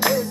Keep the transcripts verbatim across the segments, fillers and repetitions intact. Hey.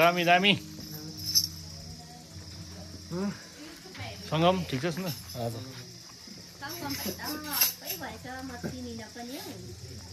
Dami, dami. Sangam, tiga sana. Sangam, kita mau apa? Ibu saya mau sini nak penyel.